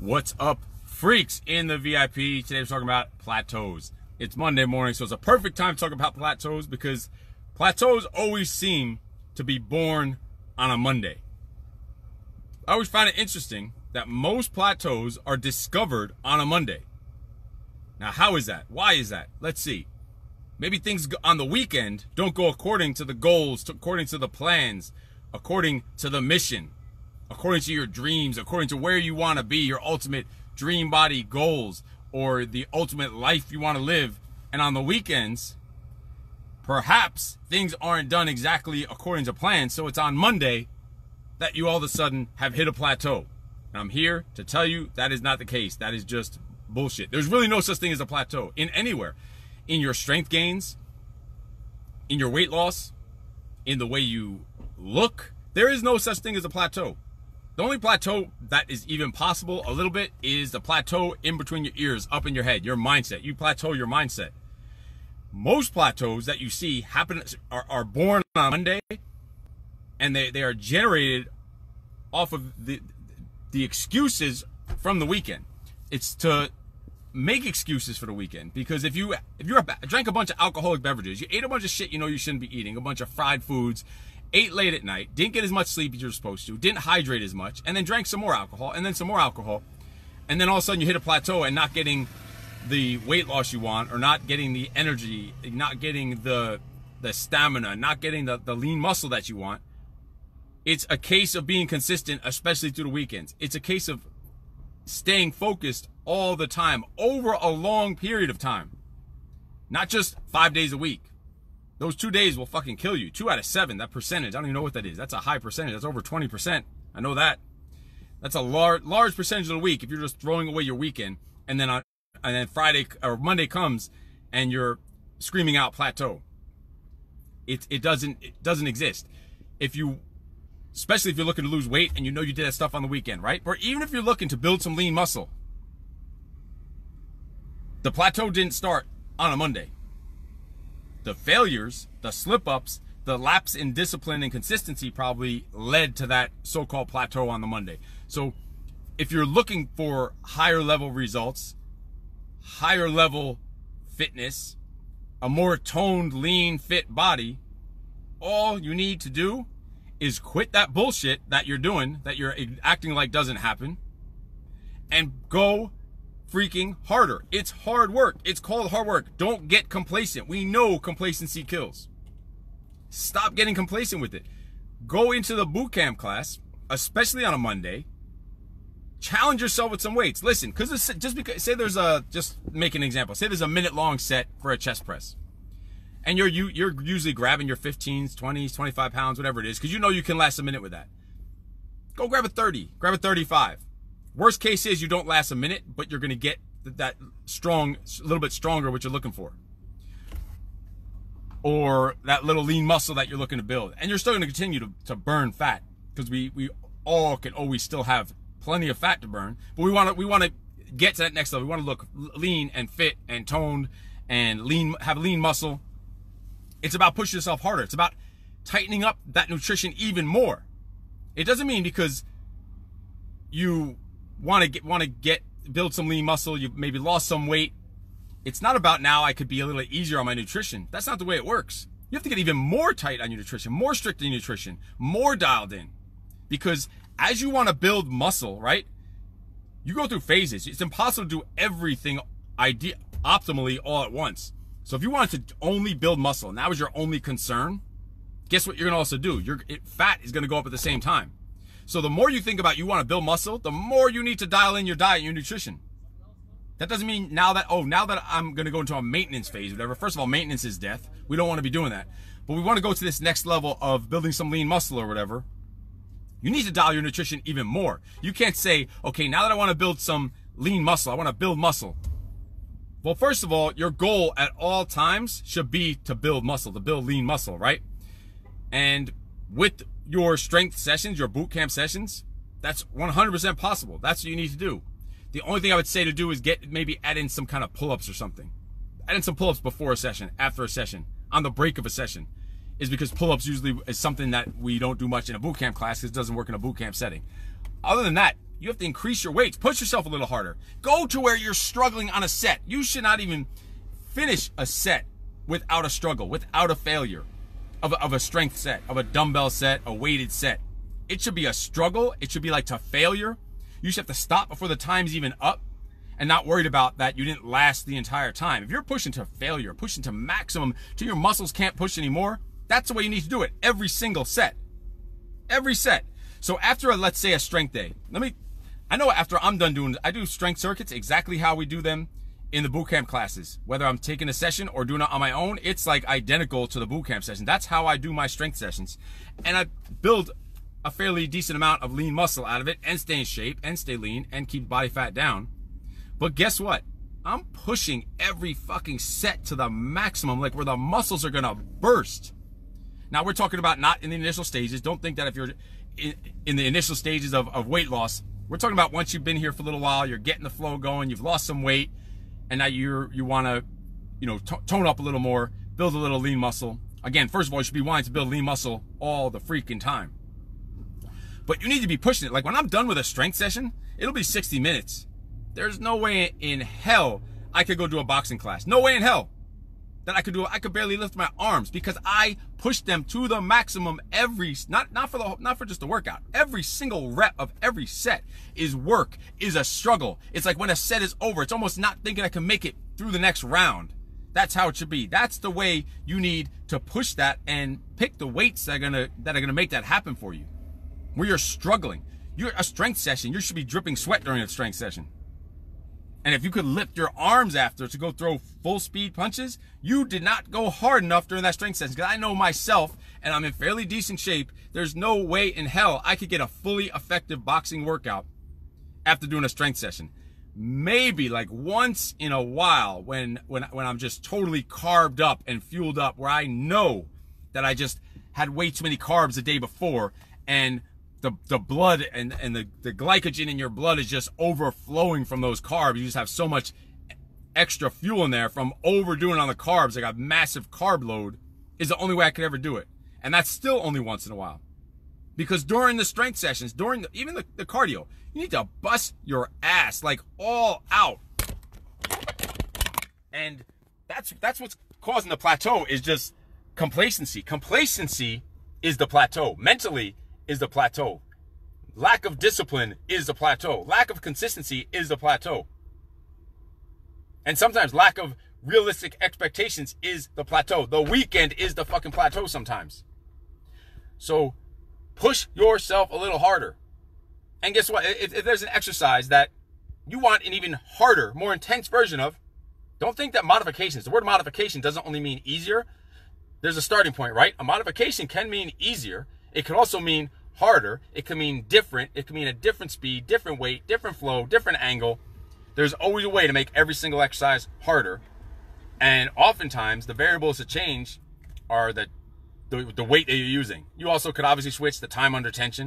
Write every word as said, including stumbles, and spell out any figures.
What's up, freaks in the V I P? Today we're talking about plateaus. It's Monday morning, so it's a perfect time to talk about plateaus because plateaus always seem to be born on a Monday. I always find it interesting that most plateaus are discovered on a Monday. Now, how is that? Why is that? Let's see. Maybe things on the weekend don't go according to the goals, according to the plans, according to the mission, according to your dreams, according to where you want to be, your ultimate dream body goals, or the ultimate life you want to live. And on the weekends, perhaps things aren't done exactly according to plan. So it's on Monday that you all of a sudden have hit a plateau. And I'm here to tell you that is not the case. That is just bullshit. There's really no such thing as a plateau in anywhere. In your strength gains, in your weight loss, in the way you look, there is no such thing as a plateau. The only plateau that is even possible a little bit is the plateau in between your ears, up in your head, your mindset. You plateau your mindset. Most plateaus that you see happen are, are born on Monday, and they, they are generated off of the, the excuses from the weekend. It's to make excuses for the weekend, because if you if you drank a bunch of alcoholic beverages, you ate a bunch of shit you know you shouldn't be eating, a bunch of fried foods, ate late at night, didn't get as much sleep as you're supposed to, didn't hydrate as much, and then drank some more alcohol, and then some more alcohol, and then all of a sudden you hit a plateau and not getting the weight loss you want, or not getting the energy, not getting the the stamina, not getting the, the lean muscle that you want. It's a case of being consistent, especially through the weekends. It's a case of staying focused all the time, over a long period of time. Not just five days a week. Those two days will fucking kill you. Two out of seven, that percentage, I don't even know what that is. That's a high percentage, that's over twenty percent. I know that. That's a large large percentage of the week if you're just throwing away your weekend, and then on, and then Friday or Monday comes and you're screaming out plateau. It, it, doesn't, it doesn't exist. If you, especially if you're looking to lose weight and you know you did that stuff on the weekend, right? Or even if you're looking to build some lean muscle, the plateau didn't start on a Monday. The failures, the slip-ups, the lapse in discipline and consistency probably led to that so-called plateau on the Monday. So if you're looking for higher level results, higher level fitness, a more toned, lean, fit body, all you need to do is quit that bullshit that you're doing, that you're acting like doesn't happen, and go freaking harder. It's hard work. It's called hard work. Don't get complacent. We know complacency kills. Stop getting complacent with it. Go into the boot camp class, especially on a Monday. Challenge yourself with some weights. Listen, because just because say there's a just make an example. Say there's a minute long set for a chest press, and you're you, you're usually grabbing your fifteens, twenties, twenty-five pounds, whatever it is, because you know you can last a minute with that. Go grab a thirty. Grab a thirty-five. Worst case is you don't last a minute, but you're going to get that strong, a little bit stronger, what you're looking for. Or that little lean muscle that you're looking to build. And you're still going to continue to, to burn fat, because we, we all can always still have plenty of fat to burn. But we want to we want to get to that next level. We want to look lean and fit and toned and lean, have lean muscle. It's about pushing yourself harder. It's about tightening up that nutrition even more. It doesn't mean because you want to get, want to get, build some lean muscle, you maybe lost some weight, it's not about now I could be a little easier on my nutrition. That's not the way it works. You have to get even more tight on your nutrition, more strict in nutrition, more dialed in. Because as you want to build muscle, right, you go through phases. It's impossible to do everything ide- optimally all at once. So if you wanted to only build muscle, and that was your only concern, guess what you're going to also do? Your it, fat is going to go up at the same time. So the more you think about you want to build muscle, the more you need to dial in your diet and your nutrition. That doesn't mean now that, oh, now that I'm going to go into a maintenance phase, whatever. First of all, maintenance is death. We don't want to be doing that. But we want to go to this next level of building some lean muscle or whatever. You need to dial your nutrition even more. You can't say, okay, now that I want to build some lean muscle, I want to build muscle. Well, first of all, your goal at all times should be to build muscle, to build lean muscle, right? And with your strength sessions, your boot camp sessions, that's one hundred percent possible. That's what you need to do. The only thing I would say to do is get maybe add in some kind of pull-ups or something. Add in some pull-ups before a session, after a session, on the break of a session, is because pull-ups usually is something that we don't do much in a boot camp class because it doesn't work in a boot camp setting. Other than that, You have to increase your weights. Push yourself a little harder. Go to where you're struggling on a set. You should not even finish a set without a struggle, without a failure of a, of a strength set, of a dumbbell set, a weighted set. It should be a struggle. It should be like to failure. You should have to stop before the time's even up and not worried about that you didn't last the entire time. If you're pushing to failure, pushing to maximum, till your muscles can't push anymore, that's the way you need to do it. Every single set. Every set. So after, a, let's say, a strength day, let me, I know after I'm done doing, I do strength circuits exactly how we do them in the bootcamp classes. Whether I'm taking a session or doing it on my own, it's like identical to the bootcamp session. That's how I do my strength sessions. And I build a fairly decent amount of lean muscle out of it and stay in shape and stay lean and keep body fat down. But guess what? I'm pushing every fucking set to the maximum, like where the muscles are gonna burst. Now we're talking about not in the initial stages. Don't think that if you're in, in the initial stages of, of weight loss, we're talking about once you've been here for a little while, you're getting the flow going, you've lost some weight, and now you're, you want to, you know, tone up a little more, build a little lean muscle. Again, first of all, you should be wanting to build lean muscle all the freaking time. But you need to be pushing it. Like when I'm done with a strength session, it'll be sixty minutes. There's no way in hell I could go do a boxing class. No way in hell that I could do. I could barely lift my arms because I pushed them to the maximum every, not, not for the, not for just the workout. Every single rep of every set is work, is a struggle. It's like when a set is over, it's almost not thinking I can make it through the next round. That's how it should be. That's the way you need to push that and pick the weights that are gonna, that are gonna make that happen for you. Where you're struggling, you're a strength session. You should be dripping sweat during a strength session. And if you could lift your arms after to go throw full speed punches, you did not go hard enough during that strength session. Because I know myself, and I'm in fairly decent shape, there's no way in hell I could get a fully effective boxing workout after doing a strength session. Maybe like once in a while when, when, when I'm just totally carved up and fueled up, where I know that I just had way too many carbs the day before, and The, the blood and, and the, the glycogen in your blood is just overflowing from those carbs. You just have so much extra fuel in there from overdoing on the carbs. Like a massive carb load is the only way I could ever do it. And that's still only once in a while. Because during the strength sessions, during the, even the, the cardio, you need to bust your ass like all out. And that's, that's what's causing the plateau is just complacency. Complacency is the plateau. Mentally is the plateau. Lack of discipline is the plateau. Lack of consistency is the plateau. And sometimes lack of realistic expectations is the plateau. The weekend is the fucking plateau sometimes. So push yourself a little harder. And guess what? If, if there's an exercise that you want an even harder, more intense version of, don't think that modifications, the word modification doesn't only mean easier. There's a starting point, right? A modification can mean easier. It can also mean harder. It can mean different. It can mean a different speed, different weight, different flow, different angle. There's always a way to make every single exercise harder. And oftentimes the variables to change are the, the, the weight that you're using. You also could obviously switch the time under tension.